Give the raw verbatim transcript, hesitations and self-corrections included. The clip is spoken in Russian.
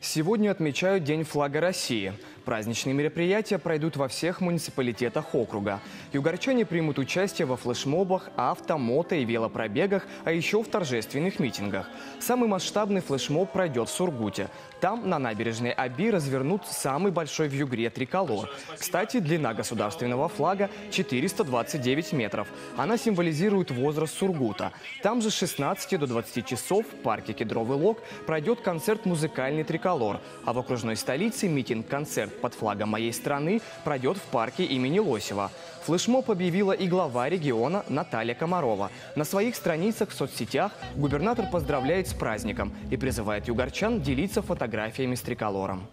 Сегодня отмечают День флага России. Праздничные мероприятия пройдут во всех муниципалитетах округа. Югорчане примут участие во флешмобах, авто, мото и велопробегах, а еще в торжественных митингах. Самый масштабный флешмоб пройдет в Сургуте. Там на набережной Оби развернут самый большой в Югре триколор. Кстати, длина государственного флага четыреста двадцать девять метров. Она символизирует возраст Сургута. Там же с шестнадцати до двадцати часов в парке Кедровый Лог пройдет концерт «Музыкальный триколор», а в окружной столице митинг-концерт под флагом моей страны пройдет в парке имени Лосева. Флешмоб объявила и глава региона Наталья Комарова. На своих страницах в соцсетях губернатор поздравляет с праздником и призывает югорчан делиться фотографиями с триколором.